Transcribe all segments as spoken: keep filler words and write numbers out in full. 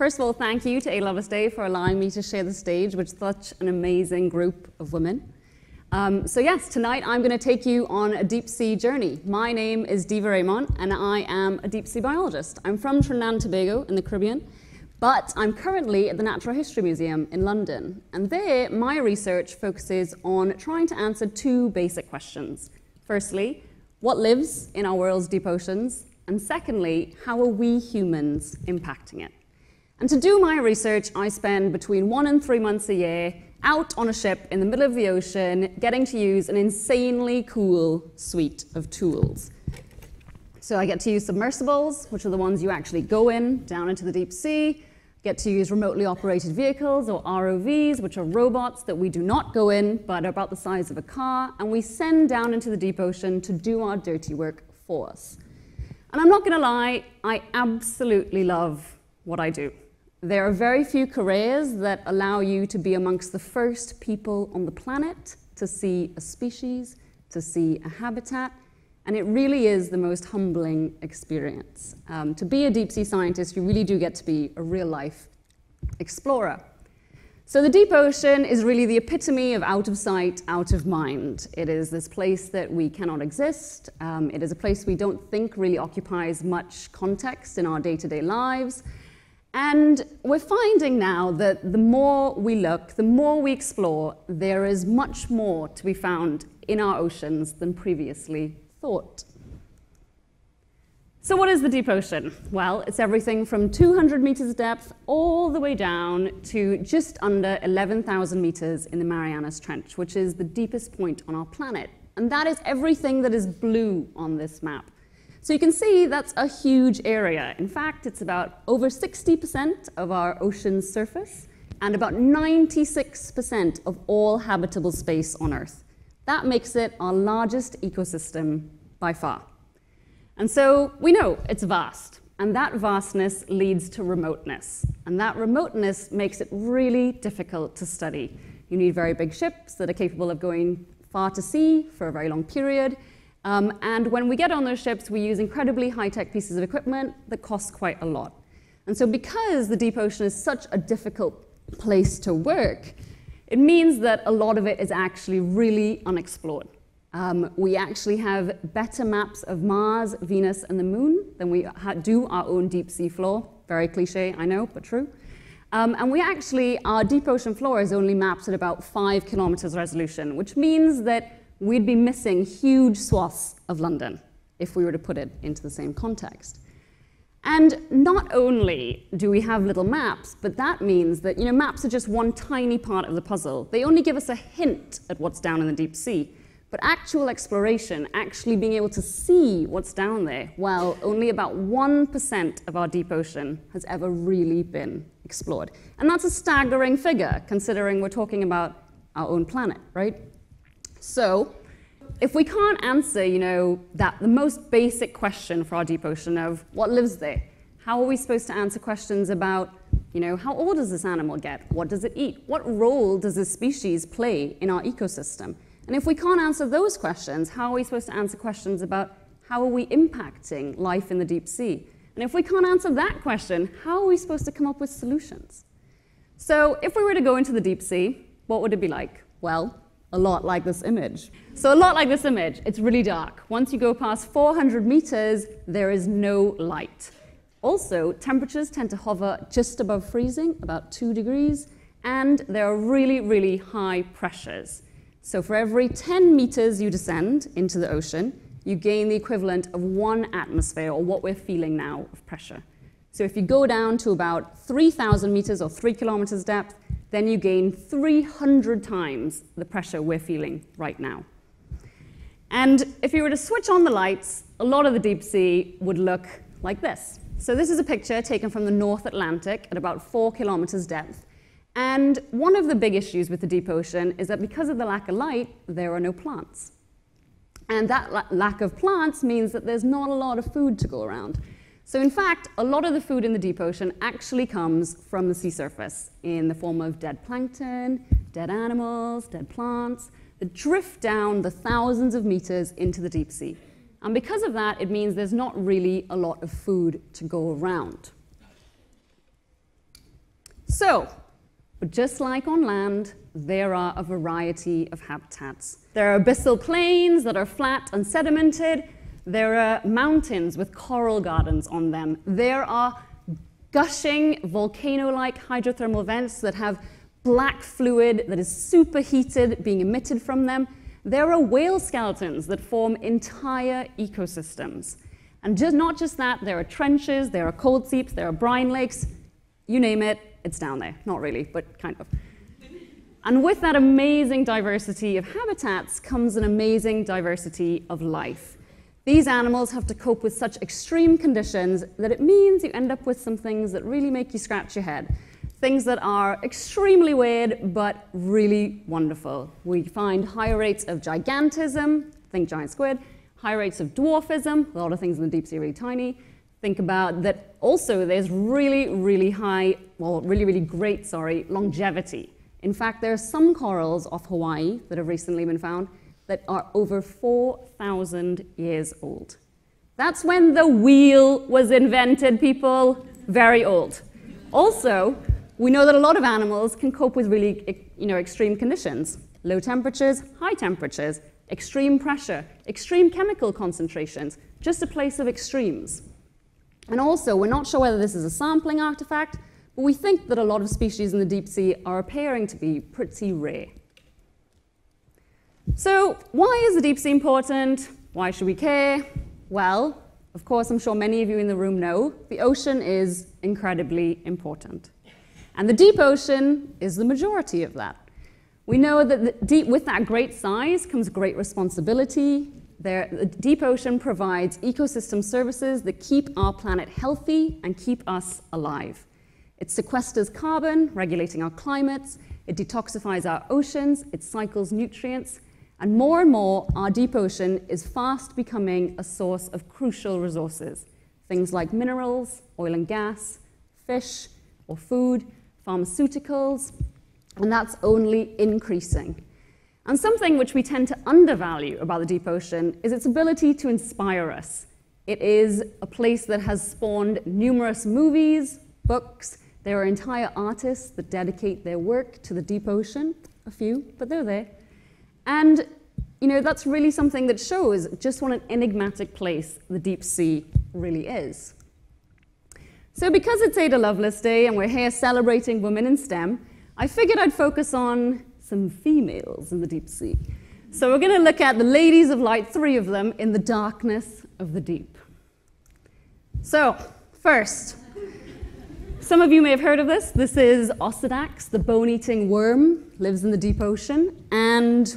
First of all, thank you to Ada Lovelace Day for allowing me to share the stage with such an amazing group of women. Um, so yes, tonight I'm going to take you on a deep sea journey. My name is Diva Amon and I am a deep sea biologist. I'm from Trinidad and Tobago in the Caribbean, but I'm currently at the Natural History Museum in London. And there, my research focuses on trying to answer two basic questions. Firstly, what lives in our world's deep oceans? And secondly, how are we humans impacting it? And to do my research, I spend between one and three months a year out on a ship in the middle of the ocean, getting to use an insanely cool suite of tools. So I get to use submersibles, which are the ones you actually go in, down into the deep sea. Get to use remotely operated vehicles, or R O Vs, which are robots that we do not go in, but are about the size of a car, and we send down into the deep ocean to do our dirty work for us. And I'm not gonna lie, I absolutely love what I do. There are very few careers that allow you to be amongst the first people on the planet to see a species, to see a habitat, and it really is the most humbling experience. Um, to be a deep sea scientist, you really do get to be a real life explorer. So the deep ocean is really the epitome of out of sight, out of mind. It is this place that we cannot exist. Um, it is a place we don't think really occupies much context in our day-to-day lives. And we're finding now that the more we look, the more we explore, there is much more to be found in our oceans than previously thought. So what is the deep ocean? Well, it's everything from two hundred meters depth all the way down to just under eleven thousand meters in the Marianas Trench, which is the deepest point on our planet. And that is everything that is blue on this map. So you can see that's a huge area. In fact, it's about over sixty percent of our ocean's surface and about ninety-six percent of all habitable space on Earth. That makes it our largest ecosystem by far. And so we know it's vast, and that vastness leads to remoteness. And that remoteness makes it really difficult to study. You need very big ships that are capable of going far to sea for a very long period. Um, and when we get on those ships, we use incredibly high-tech pieces of equipment that cost quite a lot. And so because the deep ocean is such a difficult place to work, it means that a lot of it is actually really unexplored. Um, we actually have better maps of Mars, Venus, and the Moon than we ha do our own deep sea floor. Very cliche, I know, but true. Um, and we actually, our deep ocean floor is only mapped at about five kilometers resolution, which means that we'd be missing huge swaths of London if we were to put it into the same context. And not only do we have little maps, but that means that, you know, maps are just one tiny part of the puzzle. They only give us a hint at what's down in the deep sea. But actual exploration, actually being able to see what's down there, well, only about one percent of our deep ocean has ever really been explored. And that's a staggering figure, considering we're talking about our own planet, right? So, if we can't answer, you know, that the most basic question for our deep ocean of what lives there, how are we supposed to answer questions about, you know, how old does this animal get? What does it eat? What role does this species play in our ecosystem? And if we can't answer those questions, how are we supposed to answer questions about how are we impacting life in the deep sea? And if we can't answer that question, how are we supposed to come up with solutions? So if we were to go into the deep sea, what would it be like? Well, a lot like this image. So a lot like this image, it's really dark. Once you go past four hundred meters, there is no light. Also, temperatures tend to hover just above freezing, about two degrees, and there are really, really high pressures. So for every ten meters you descend into the ocean, you gain the equivalent of one atmosphere, or what we're feeling now, of pressure. So if you go down to about three thousand meters or three kilometers depth, then you gain three hundred times the pressure we're feeling right now. And if you were to switch on the lights, a lot of the deep sea would look like this. So this is a picture taken from the North Atlantic at about four kilometers depth. And one of the big issues with the deep ocean is that because of the lack of light, there are no plants. And that la- lack of plants means that there's not a lot of food to go around. So in fact, a lot of the food in the deep ocean actually comes from the sea surface in the form of dead plankton, dead animals, dead plants that drift down the thousands of meters into the deep sea. And because of that, it means there's not really a lot of food to go around. So, just like on land, there are a variety of habitats. There are abyssal plains that are flat and sedimented. There are mountains with coral gardens on them. There are gushing volcano-like hydrothermal vents that have black fluid that is superheated being emitted from them. There are whale skeletons that form entire ecosystems. And just not just that, there are trenches, there are cold seeps, there are brine lakes, you name it. It's down there. Not really, but kind of. And with that amazing diversity of habitats comes an amazing diversity of life. These animals have to cope with such extreme conditions that it means you end up with some things that really make you scratch your head. Things that are extremely weird, but really wonderful. We find high rates of gigantism, think giant squid, high rates of dwarfism, a lot of things in the deep sea are really tiny. Think about that also there's really, really high, well, really, really great, sorry, longevity. In fact, there are some corals off Hawaii that have recently been found that are over four thousand years old. That's when the wheel was invented, people. Very old. Also, we know that a lot of animals can cope with really, you know, extreme conditions. Low temperatures, high temperatures, extreme pressure, extreme chemical concentrations, just a place of extremes. And also, we're not sure whether this is a sampling artifact, but we think that a lot of species in the deep sea are appearing to be pretty rare. So why is the deep sea important? Why should we care? Well, of course, I'm sure many of you in the room know, the ocean is incredibly important. And the deep ocean is the majority of that. We know that the deep, with that great size comes great responsibility. There, the deep ocean provides ecosystem services that keep our planet healthy and keep us alive. It sequesters carbon, regulating our climates. It detoxifies our oceans. It cycles nutrients. And more and more, our deep ocean is fast becoming a source of crucial resources. Things like minerals, oil and gas, fish or food, pharmaceuticals, and that's only increasing. And something which we tend to undervalue about the deep ocean is its ability to inspire us. It is a place that has spawned numerous movies, books. There are entire artists that dedicate their work to the deep ocean, a few, but they're there. And, you know, that's really something that shows just what an enigmatic place the deep sea really is. So because it's Ada Lovelace Day and we're here celebrating women in STEM, I figured I'd focus on some females in the deep sea. So we're going to look at the ladies of light, three of them, in the darkness of the deep. So, first, some of you may have heard of this. This is Osedax, the bone-eating worm, lives in the deep ocean. And,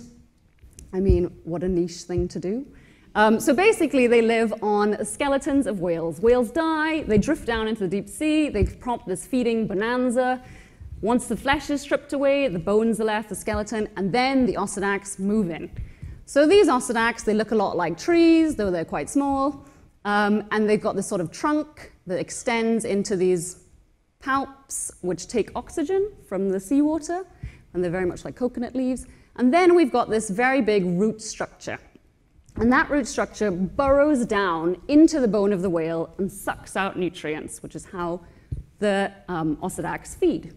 I mean, what a niche thing to do. Um, so basically, they live on skeletons of whales. Whales die, they drift down into the deep sea, they prompt this feeding bonanza. Once the flesh is stripped away, the bones are left, the skeleton, and then the Osedax move in. So these Osedax, they look a lot like trees, though they're quite small. Um, and they've got this sort of trunk that extends into these palps, which take oxygen from the seawater, and they're very much like coconut leaves. And then we've got this very big root structure. And that root structure burrows down into the bone of the whale and sucks out nutrients, which is how the um, Osedax feed.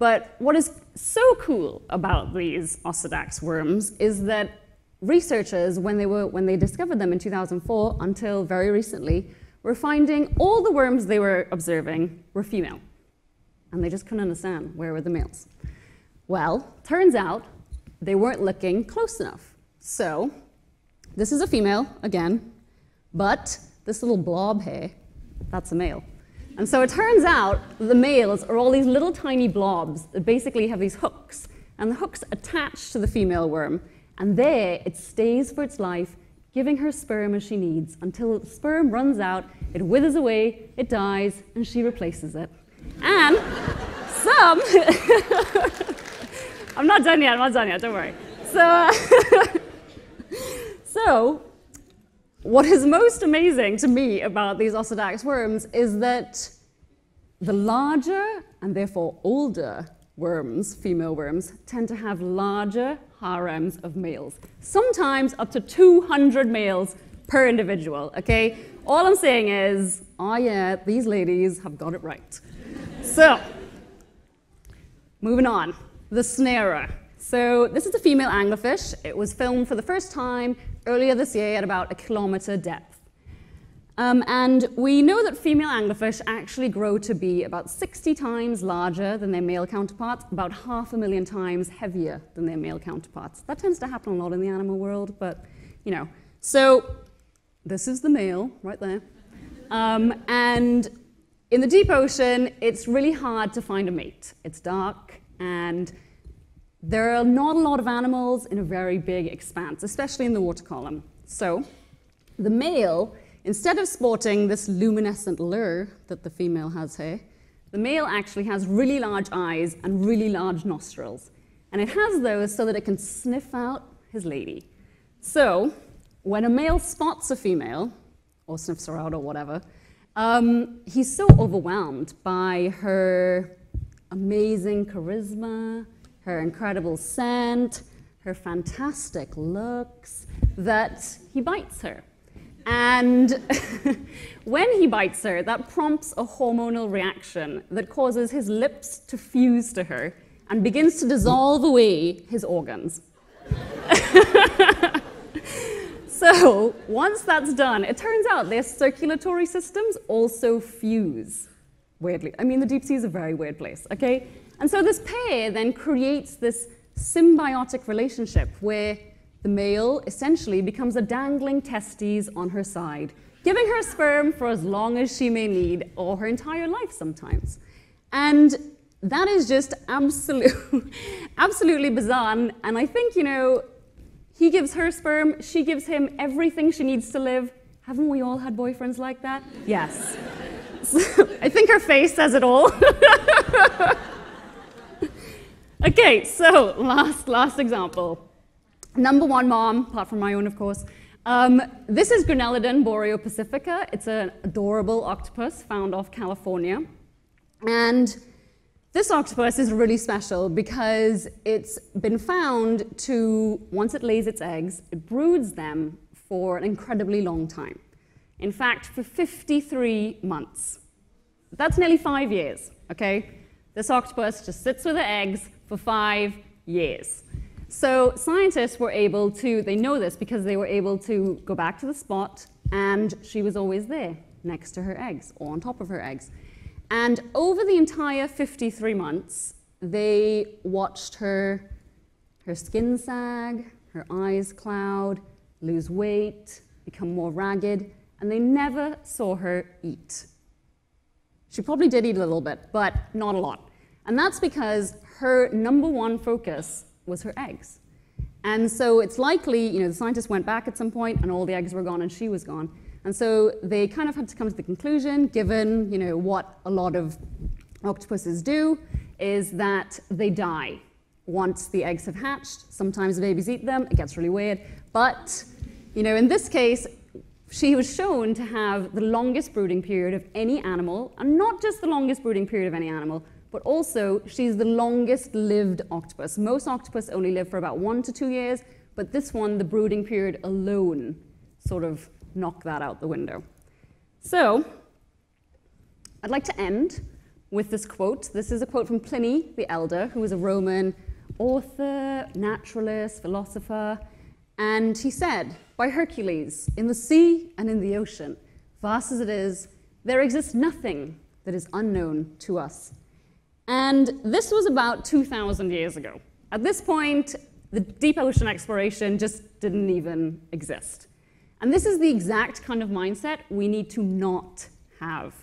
But what is so cool about these Osedax worms is that researchers, when they, were, when they discovered them in two thousand four until very recently, were finding all the worms they were observing were female. And they just couldn't understand where were the males. Well, turns out they weren't looking close enough. So this is a female, again, but this little blob here, that's a male. And so it turns out the males are all these little tiny blobs that basically have these hooks. And the hooks attach to the female worm. And there it stays for its life, giving her sperm as she needs, until the sperm runs out, it withers away, it dies, and she replaces it. And some, I'm not done yet, I'm not done yet, don't worry. So, uh, so, what is most amazing to me about these Osedax worms is that the larger, and therefore older, worms, female worms, tend to have larger harems of males. Sometimes up to two hundred males per individual, okay? All I'm saying is, oh yeah, these ladies have got it right. So, Moving on, the snarer. So this is a female anglerfish. It was filmed for the first time earlier this year at about a kilometer depth. Um, and we know that female anglerfish actually grow to be about sixty times larger than their male counterparts, about half a million times heavier than their male counterparts. That tends to happen a lot in the animal world, but you know. So this is the male right there. Um, and in the deep ocean, it's really hard to find a mate. It's dark, and there are not a lot of animals in a very big expanse, especially in the water column. So the male, instead of sporting this luminescent lure that the female has here, the male actually has really large eyes and really large nostrils. And it has those so that it can sniff out his lady. So when a male spots a female, or sniffs her out or whatever, um, he's so overwhelmed by her amazing charisma, her incredible scent, her fantastic looks, that he bites her. And when he bites her, that prompts a hormonal reaction that causes his lips to fuse to her and begins to dissolve away his organs. So once that's done, it turns out their circulatory systems also fuse, weirdly. I mean, the deep sea is a very weird place, okay? And so this pair then creates this symbiotic relationship where the male essentially becomes a dangling testes on her side, giving her sperm for as long as she may need, or her entire life sometimes. And that is just absolute, absolutely bizarre. And, and I think, you know, he gives her sperm, she gives him everything she needs to live. Haven't we all had boyfriends like that? Yes. So, I think her face says it all. Okay, so last, last example. Number one mom, apart from my own, of course. Um, this is Graneledone boreo pacifica. It's an adorable octopus found off California. And this octopus is really special because it's been found to, once it lays its eggs, it broods them for an incredibly long time. In fact, for fifty-three months. That's nearly five years, okay? This octopus just sits with the eggs for five years. So scientists were able to, they know this because they were able to go back to the spot, and she was always there next to her eggs or on top of her eggs. And over the entire fifty-three months, they watched her, her skin sag, her eyes cloud, lose weight, become more ragged, and they never saw her eat. She probably did eat a little bit, but not a lot. And that's because her number one focus was her eggs. And so it's likely, you know, the scientists went back at some point and all the eggs were gone and she was gone. And so they kind of had to come to the conclusion, given, you know, what a lot of octopuses do, is that they die once the eggs have hatched. Sometimes the babies eat them, it gets really weird. But, you know, in this case, she was shown to have the longest brooding period of any animal, and not just the longest brooding period of any animal, but also she's the longest lived octopus. Most octopus only live for about one to two years, but this one, the brooding period alone, sort of knocked that out the window. So I'd like to end with this quote. This is a quote from Pliny the Elder, who was a Roman author, naturalist, philosopher, and he said, "By Hercules, in the sea and in the ocean, vast as it is, there exists nothing that is unknown to us." And this was about two thousand years ago. At this point, the deep ocean exploration just didn't even exist. And this is the exact kind of mindset we need to not have.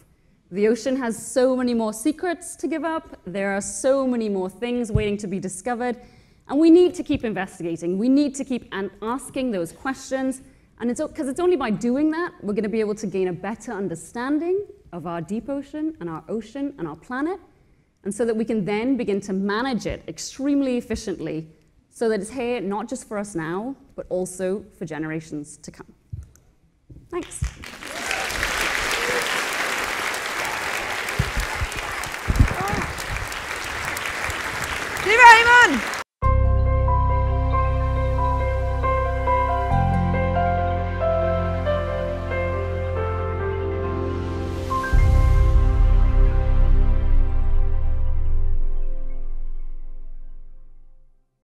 The ocean has so many more secrets to give up. There are so many more things waiting to be discovered. And we need to keep investigating. We need to keep asking those questions. And it's because it's only by doing that we're going to be able to gain a better understanding of our deep ocean and our ocean and our planet, and so that we can then begin to manage it extremely efficiently so that it's here not just for us now, but also for generations to come. Thanks.